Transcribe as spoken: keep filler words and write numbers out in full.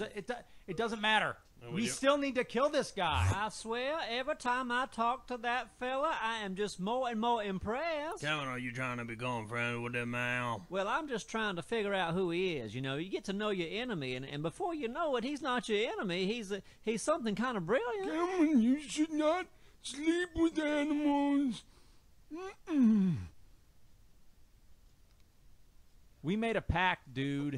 happens. It, it doesn't matter. No, we we still need to kill this guy. I swear, every time I talk to that fella, I am just more and more impressed. Cameron, are you trying to become friends with him now? Well, I'm just trying to figure out who he is. You know, you get to know your enemy, and, and before you know it, he's not your enemy. He's a, he's something kind of brilliant. Cameron, you should not sleep with animals. Mm-mm. We made a pact, dude.